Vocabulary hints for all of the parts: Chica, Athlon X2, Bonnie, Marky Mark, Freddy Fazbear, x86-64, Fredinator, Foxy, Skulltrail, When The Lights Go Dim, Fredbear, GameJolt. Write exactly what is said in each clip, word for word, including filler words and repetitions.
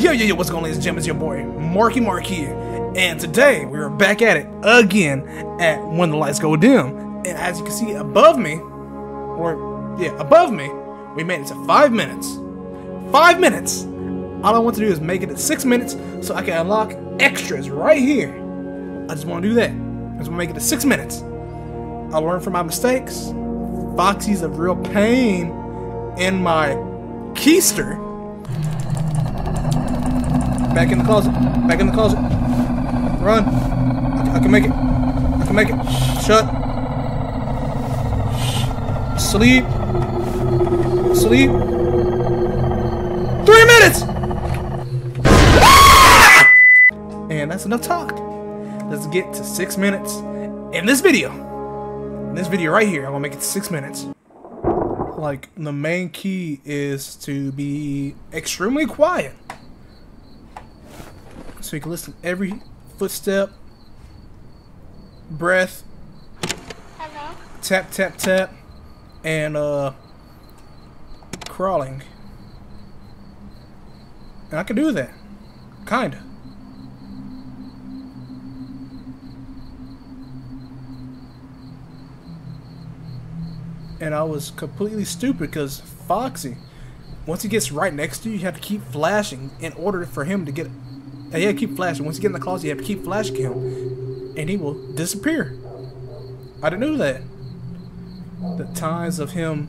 Yo, yo, yo, what's going on, ladies and gentlemen? It's your boy, Marky Mark here. And today, we are back at it again at When The Lights Go Dim. And as you can see above me, or, yeah, above me, we made it to five minutes. Five minutes! All I want to do is make it to six minutes so I can unlock extras right here. I just want to do that. I just want to make it to six minutes. I learned from my mistakes. Foxy's a real pain in my keister. Back in the closet. Back in the closet. Run. I, I can make it. I can make it. Shut. Sleep. Sleep. Three minutes! Ah! And that's enough talk. Let's get to six minutes in this video. In this video right here, I'm gonna make it six minutes. Like, the main key is to be extremely quiet. So you can listen to every footstep, breath, hello, tap, tap, tap, and uh, crawling. And I can do that, kinda. And I was completely stupid because Foxy, once he gets right next to you, you have to keep flashing in order for him to get. And yeah, keep flashing. Once you get in the closet, you have to keep flashing him, and he will disappear. I didn't know that. The times of him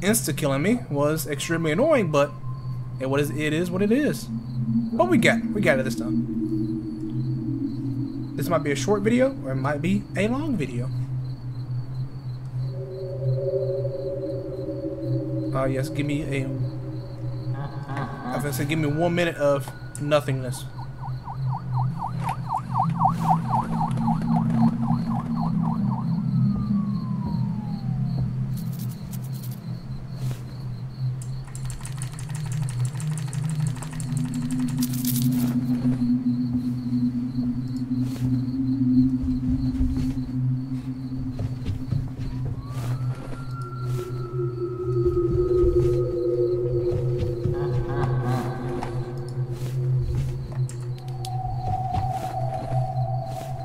insta-killing me was extremely annoying, but it what is it is what it is. But we got we got it this time. This might be a short video, or it might be a long video. Ah, uh, yes, give me a. I was gonna say, give me one minute of nothingness.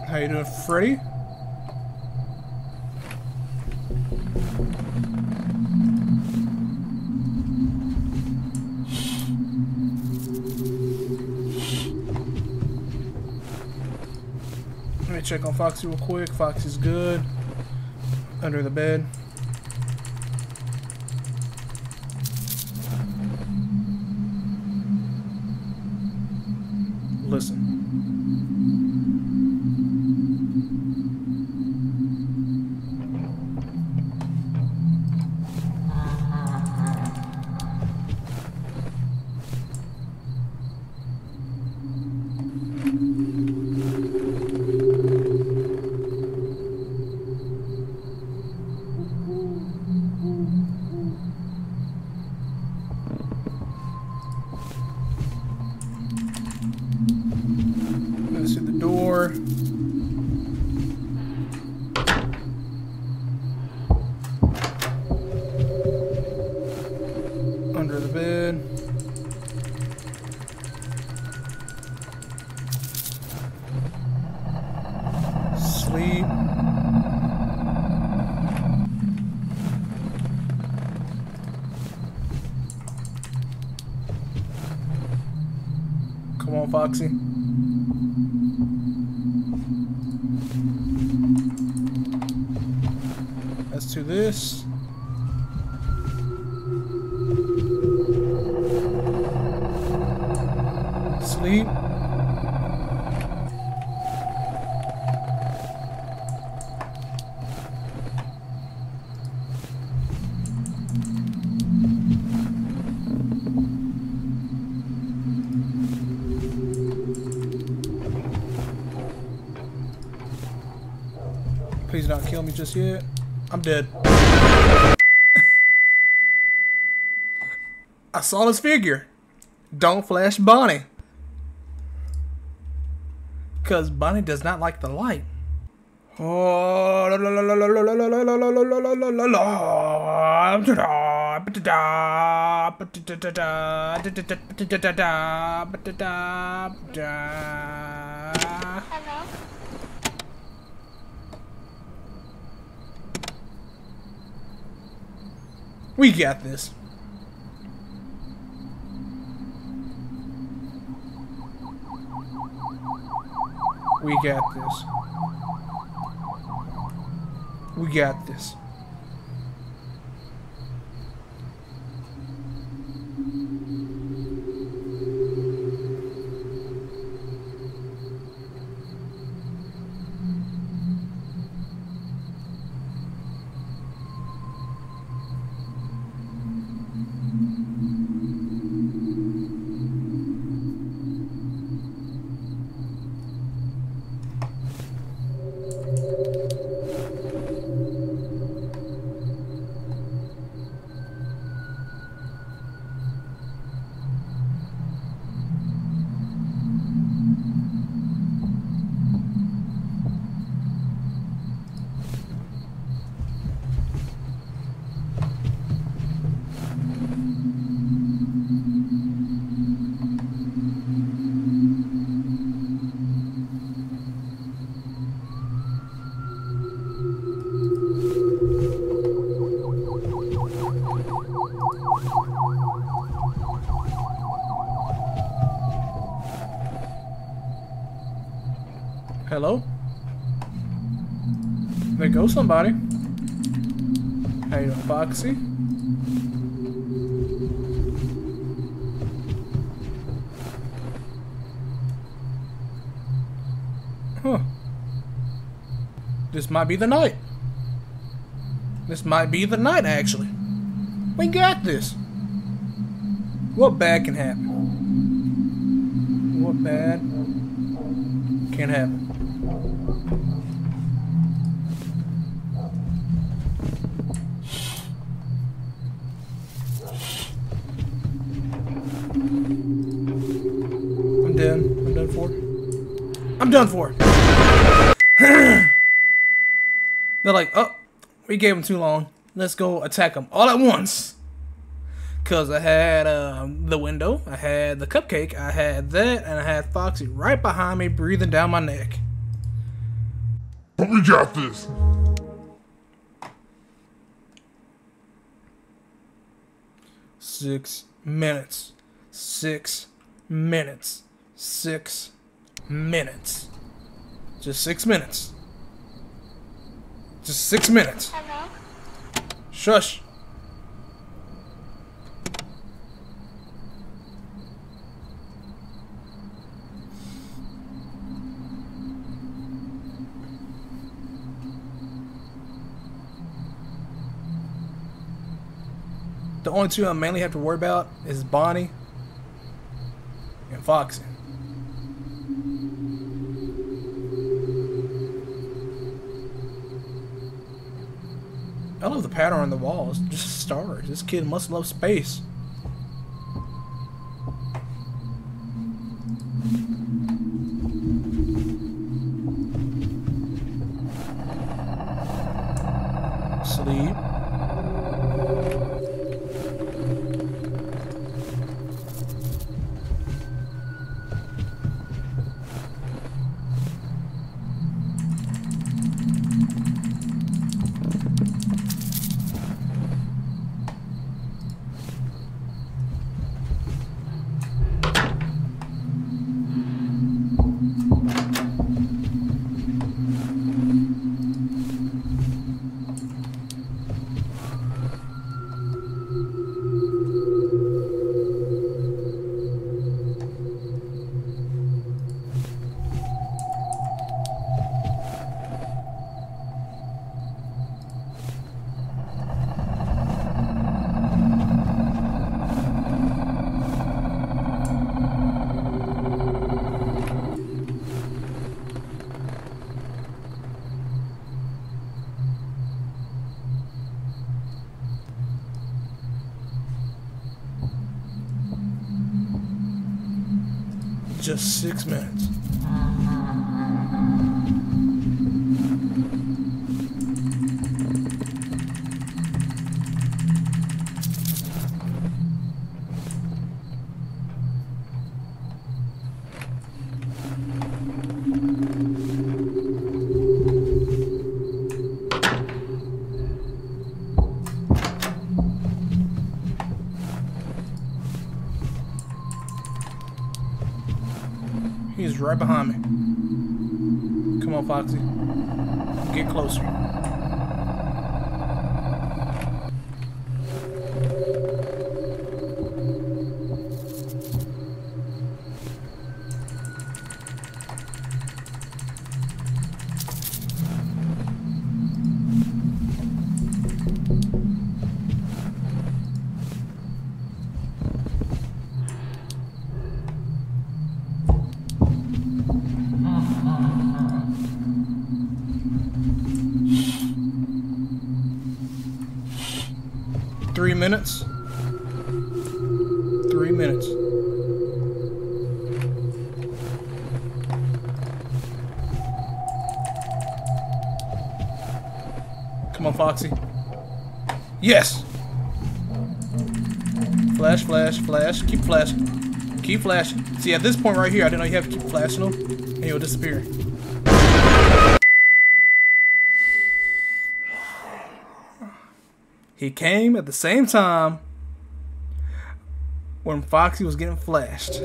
How you doing, Freddy? Let me check on Foxy real quick. Foxy's good. Under the bed. Listen. Under the bed. Sleep. Come on, Foxy. Let's do this. Sleep. Please don't kill me just yet. I'm dead. I saw this figure. Don't flash Bonnie. Because Bonnie does not like the light. Oh, Hello? We got this. We got this. We got this. Hello? There goes somebody. How you doing, Foxy? Huh. This might be the night. This might be the night, actually. We got this. What bad can happen? What bad can happen? I'm done for. They're like, oh, we gave him too long. Let's go attack him all at once. Cause I had uh, the window, I had the cupcake, I had that, and I had Foxy right behind me, breathing down my neck. But we got this. Six minutes. Six minutes. Six. Minutes. Just six minutes. Just six minutes. Hello? Shush. The only two I mainly have to worry about is Bonnie and Foxy. I love the pattern on the walls, just stars. This kid must love space. Sleep. Just six minutes. He's right behind me. Come on, Foxy. Get closer. Three minutes. Three minutes. Come on, Foxy. Yes! Flash, flash, flash. Keep flashing. Keep flashing. See, at this point right here, I didn't know you have to keep flashing them, and you'll disappear. He came at the same time when Foxy was getting flashed.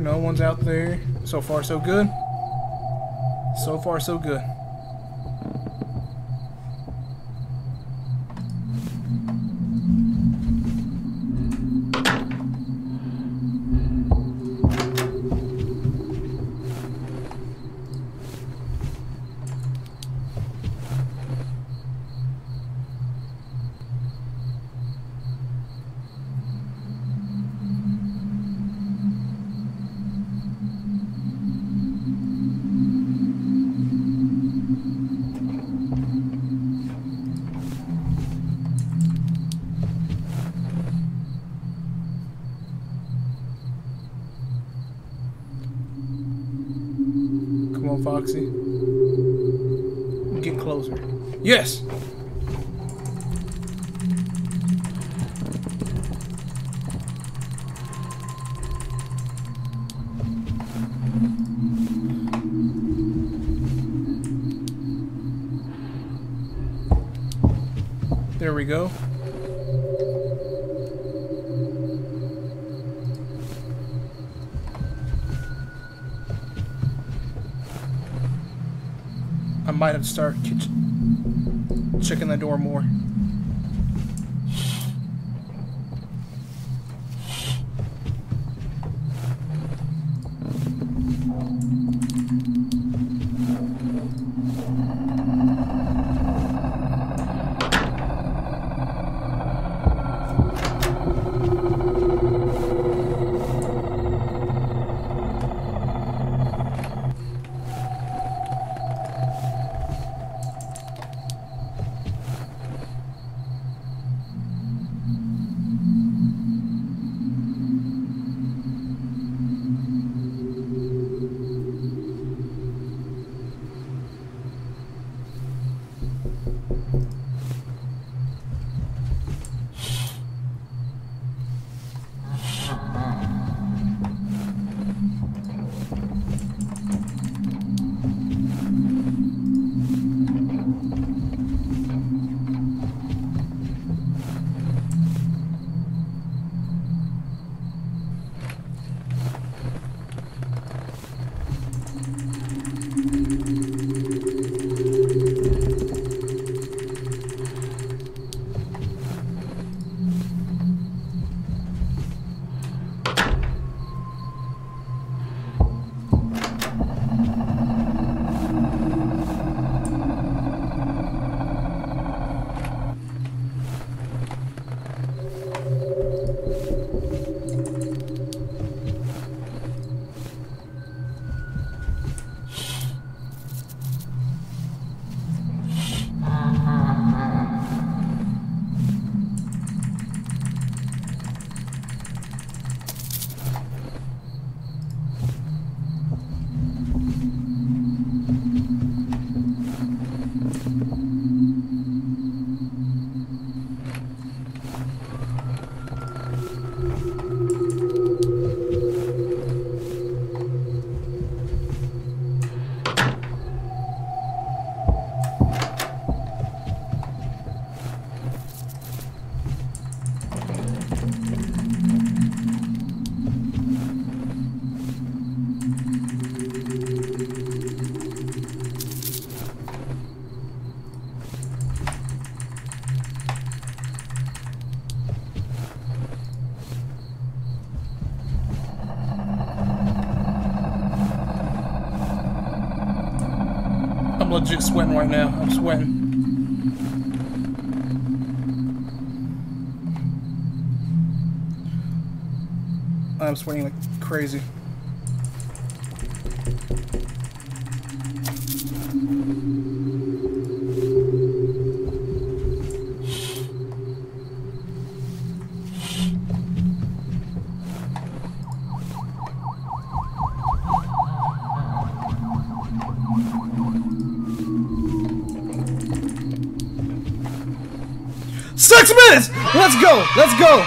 No one's out there. So far, so good. So far, so good. Foxy, get closer. Yes. There we go. I might have to start checking the door more. legit sweating right now. I'm sweating. I'm sweating like crazy. Six minutes! Let's go! Let's go!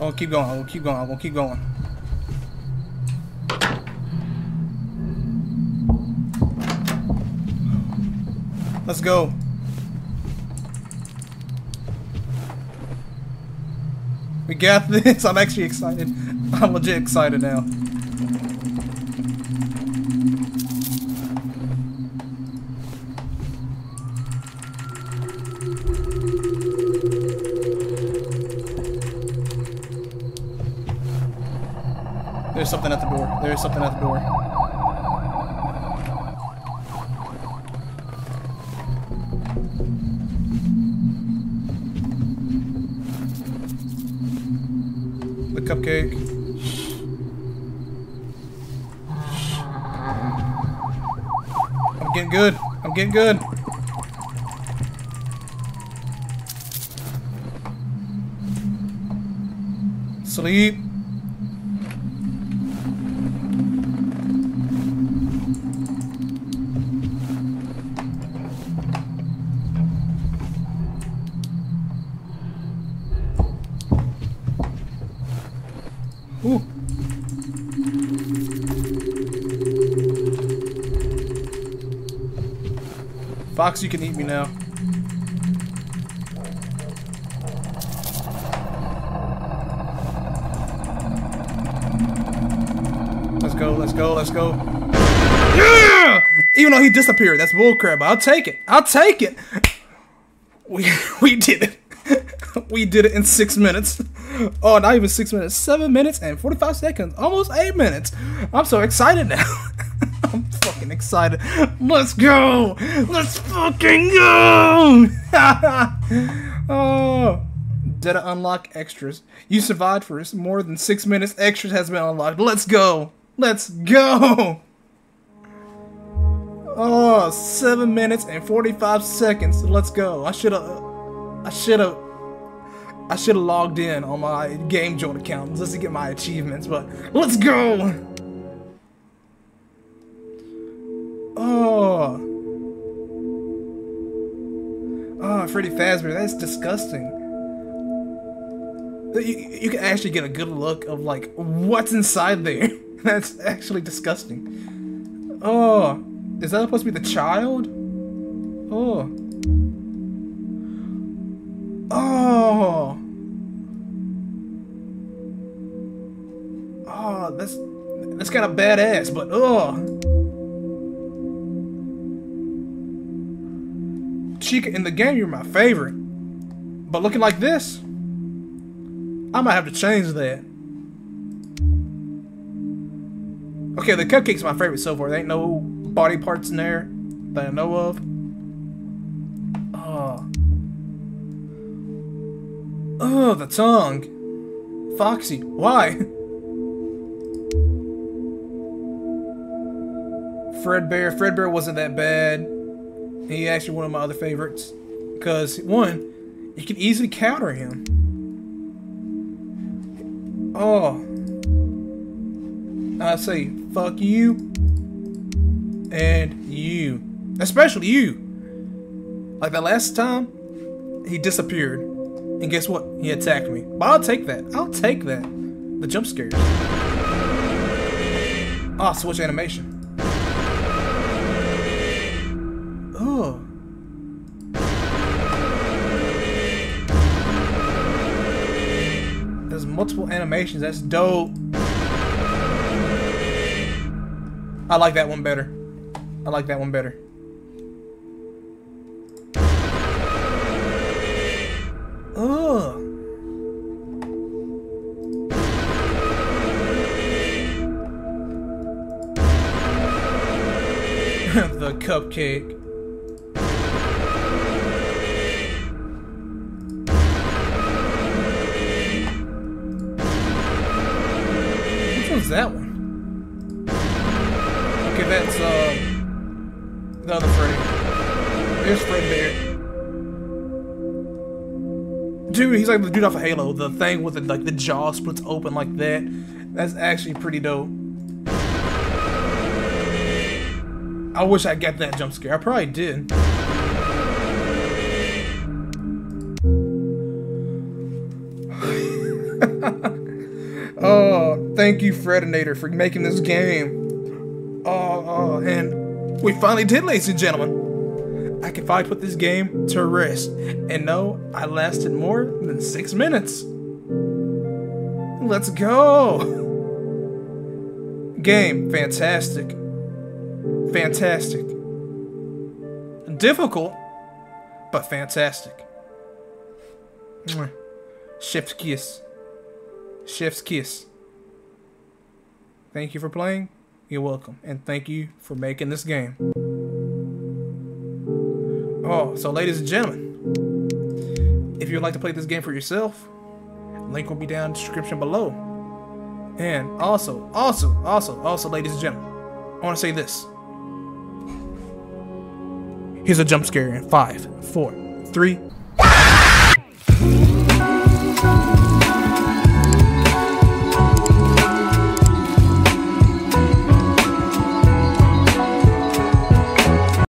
I'll keep going. I'll keep going. I'll keep going. Let's go. We got this. I'm actually excited. I'm legit excited now. There's something at the door. There's something at the door. The cupcake. I'm getting good. I'm getting good. Sleep. Ooh. Fox, you can eat me now. Let's go, let's go, let's go. Yeah! Even though he disappeared, that's bullcrap. I'll take it. I'll take it. We we did it. We did it in six minutes. Oh, not even six minutes. Seven minutes and forty-five seconds. Almost eight minutes. I'm so excited now. I'm fucking excited. Let's go. Let's fucking go. Oh, data unlock extras. You survived for more than six minutes. Extras has been unlocked. Let's go. Let's go. Oh, seven minutes and forty-five seconds. Let's go. I should have. I should have. I should have logged in on my GameJolt account just to get my achievements, but let's go! Oh. Oh, Freddy Fazbear, that's disgusting. You, you can actually get a good look of, like, what's inside there. That's actually disgusting. Oh. Is that supposed to be the child? Oh. Oh. Oh, that's that's kind of badass, but oh. Chica, in the game you're my favorite. But looking like this, I might have to change that. Okay, the cupcake's my favorite so far. There ain't no body parts in there that I know of. Oh. Oh, the tongue. Foxy, why? Fredbear. Fredbear wasn't that bad. He actually one of my other favorites. Because, one, you can easily counter him. Oh. I say, fuck you. And you. Especially you. Like the last time, he disappeared. And guess what? He attacked me. But I'll take that. I'll take that. The jump scares. Ah, oh, switch animation. Oh. There's multiple animations. That's dope. I like that one better. I like that one better. Ugh. the cupcake. Which one's that one? Okay, that's uh, the other Freddy. Here's Fredbear. Dude, he's like the dude off of Halo. The thing with the, like the jaw splits open like that. That's actually pretty dope. I wish I got that jump scare. I probably did. Oh, thank you, Fredinator, for making this game. Oh, oh, and we finally did, ladies and gentlemen. I can finally put this game to rest. And no, I lasted more than six minutes. Let's go. Game, fantastic. Fantastic. Difficult, but fantastic. Mwah. Chef's kiss. Chef's kiss. Thank you for playing. You're welcome. And thank you for making this game. Oh, so ladies and gentlemen, if you'd like to play this game for yourself, link will be down in the description below. And also, also, also, also, ladies and gentlemen, I want to say this. Here's a jump scare in five, four, three.